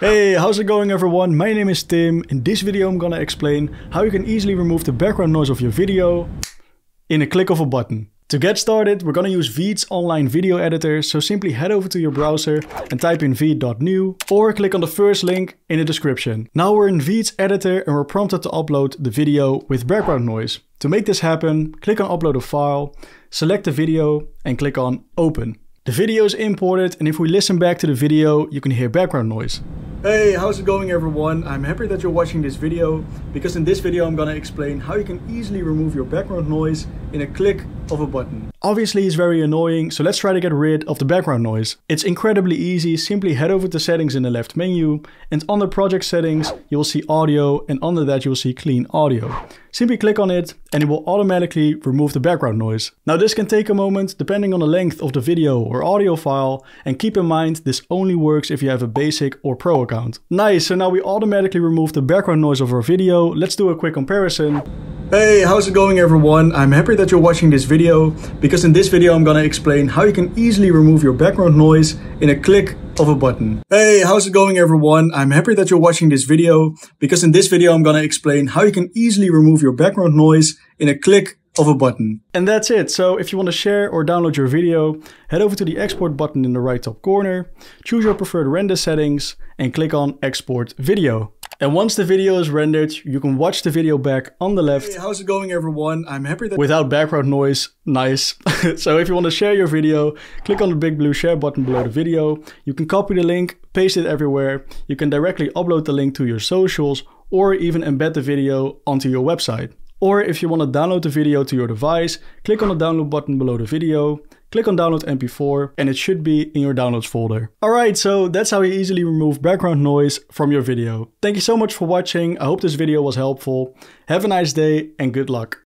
Hey, how's it going everyone? My name is Tim. In this video I'm gonna explain how you can easily remove the background noise of your video in a click of a button. To get started, we're gonna use Veed's online video editor, so simply head over to your browser and type in veed.new or click on the first link in the description. Now we're in Veed's editor and we're prompted to upload the video with background noise. To make this happen, click on upload a file, select the video and click on open. The video is imported, and if we listen back to the video, you can hear background noise. Hey, how's it going everyone? I'm happy that you're watching this video, because in this video I'm gonna explain how you can easily remove your background noise in a click of a button. Obviously it's very annoying, so let's try to get rid of the background noise. It's incredibly easy. Simply head over to settings in the left menu, and under project settings you'll see audio, and under that you'll see clean audio. Simply click on it and it will automatically remove the background noise. Now this can take a moment depending on the length of the video or audio file, and keep in mind this only works if you have a basic or pro account. Nice, so now we automatically remove the background noise of our video. Let's do a quick comparison. Hey, how's it going everyone? I'm happy that you're watching this video, because in this video I'm gonna explain how you can easily remove your background noise in a click of a button. Hey, how's it going everyone? I'm happy that you're watching this video, because in this video I'm gonna explain how you can easily remove your background noise in a click of a button. And that's it. So if you want to share or download your video, head over to the export button in the right top corner, choose your preferred render settings and click on export video. And once the video is rendered, you can watch the video back on the left. Hey, how's it going everyone? I'm happy that without background noise. Nice. So if you want to share your video, click on the big blue share button below the video. You can copy the link, paste it everywhere. You can directly upload the link to your socials or even embed the video onto your website. Or if you want to download the video to your device, click on the download button below the video, click on download MP4, and it should be in your downloads folder. Alright, so that's how you easily remove background noise from your video. Thank you so much for watching. I hope this video was helpful. Have a nice day and good luck.